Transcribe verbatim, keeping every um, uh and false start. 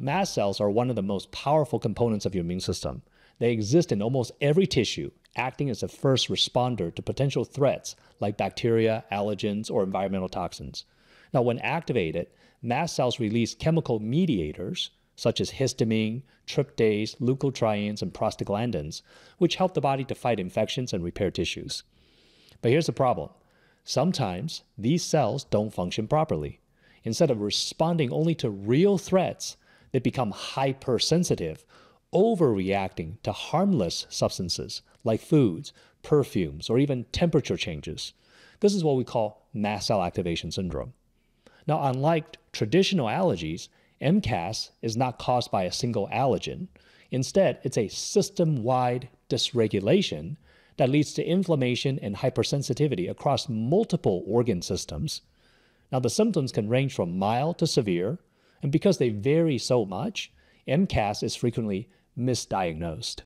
mast cells are one of the most powerful components of your immune system. They exist in almost every tissue, acting as a first responder to potential threats like bacteria, allergens, or environmental toxins. Now, when activated, mast cells release chemical mediators such as histamine, tryptase, leukotrienes, and prostaglandins, which help the body to fight infections and repair tissues. But here's the problem. Sometimes these cells don't function properly. Instead of responding only to real threats, they become hypersensitive, overreacting to harmless substances like foods, perfumes, or even temperature changes. This is what we call mast cell activation syndrome. Now, unlike traditional allergies, M CAS is not caused by a single allergen. Instead, it's a system-wide dysregulation that leads to inflammation and hypersensitivity across multiple organ systems. Now, the symptoms can range from mild to severe, and because they vary so much, M CAS is frequently misdiagnosed.